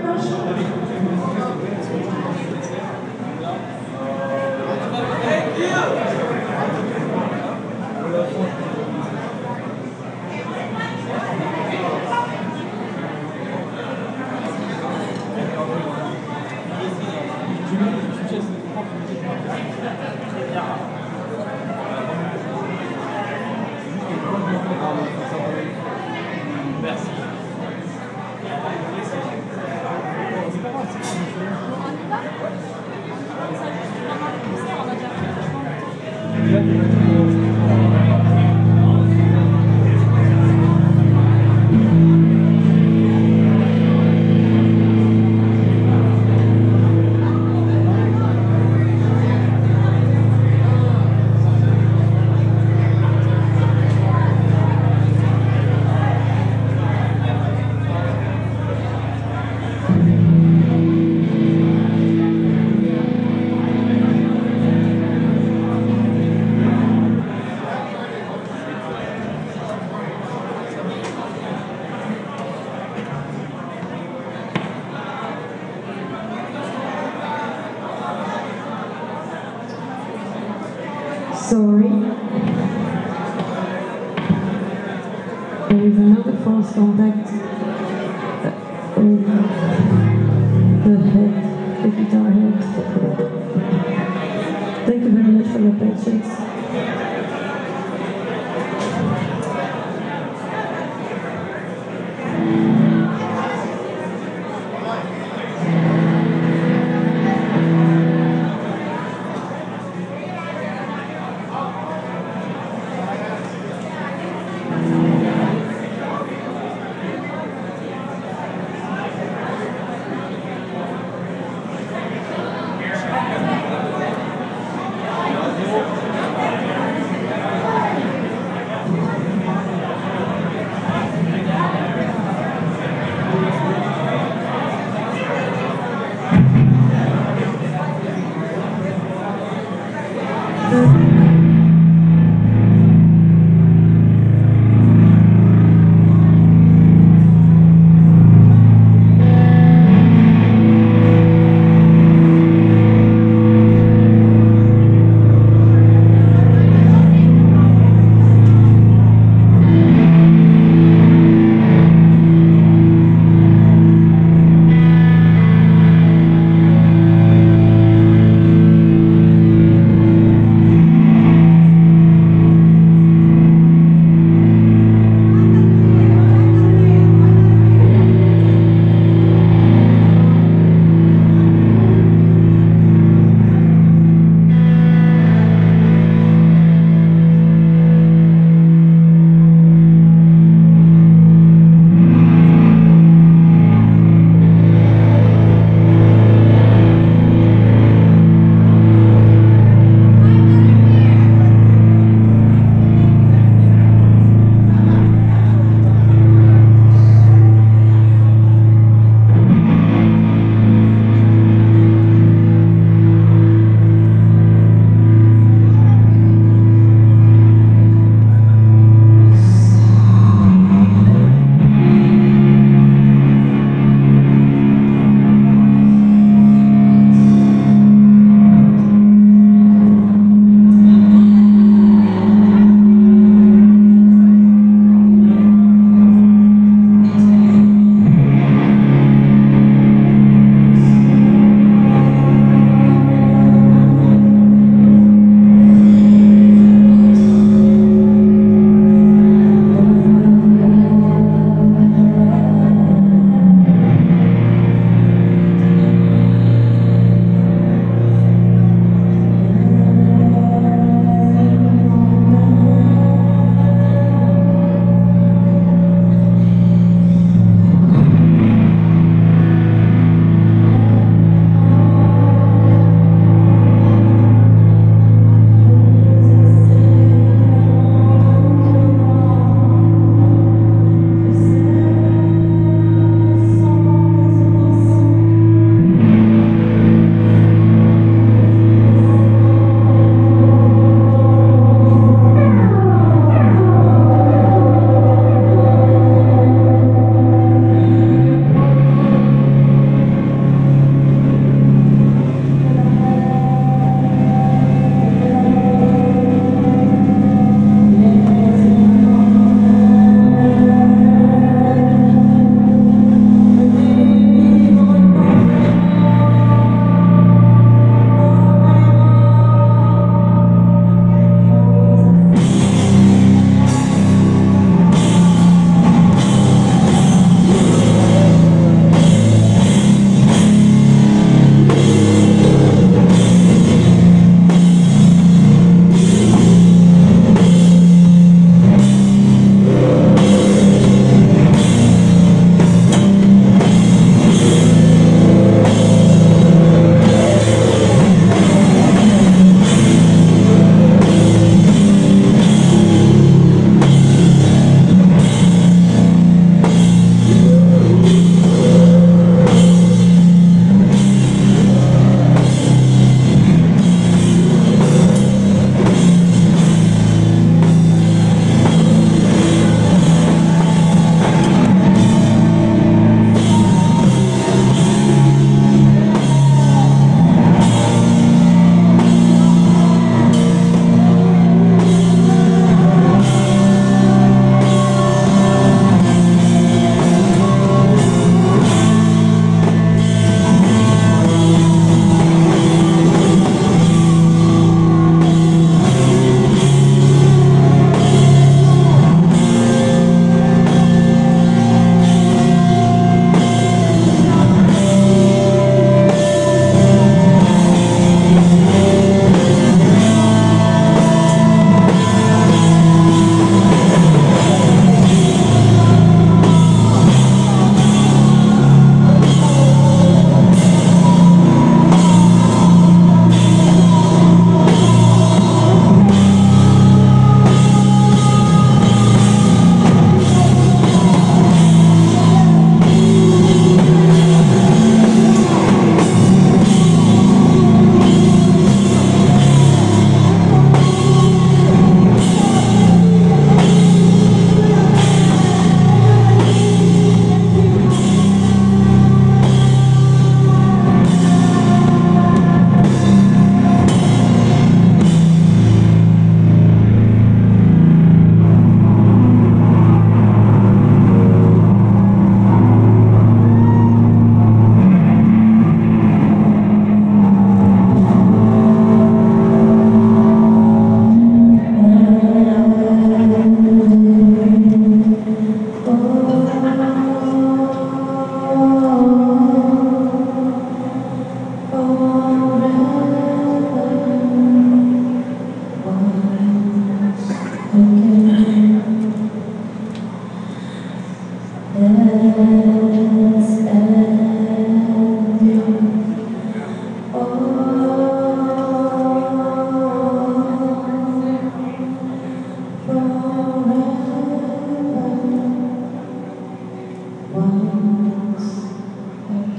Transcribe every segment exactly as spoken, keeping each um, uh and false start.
Sorry. There is another false contact with the head, the guitar head. Thank you very much for your patience.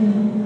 Mm-hmm.